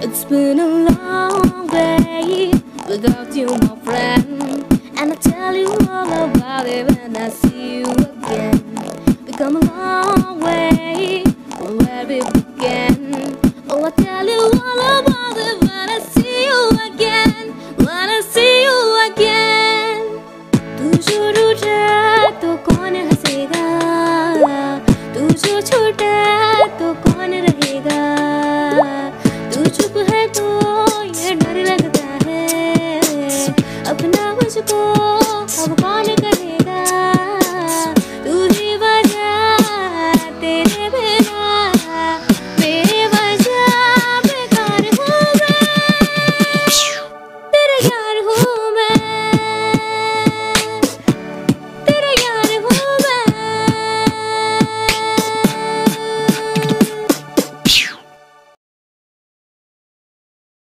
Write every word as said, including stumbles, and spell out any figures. It's been a long way without you, my friend, and I tell you all about it when I see you again. We've come a long way from where we began. Oh, I tell you all about it.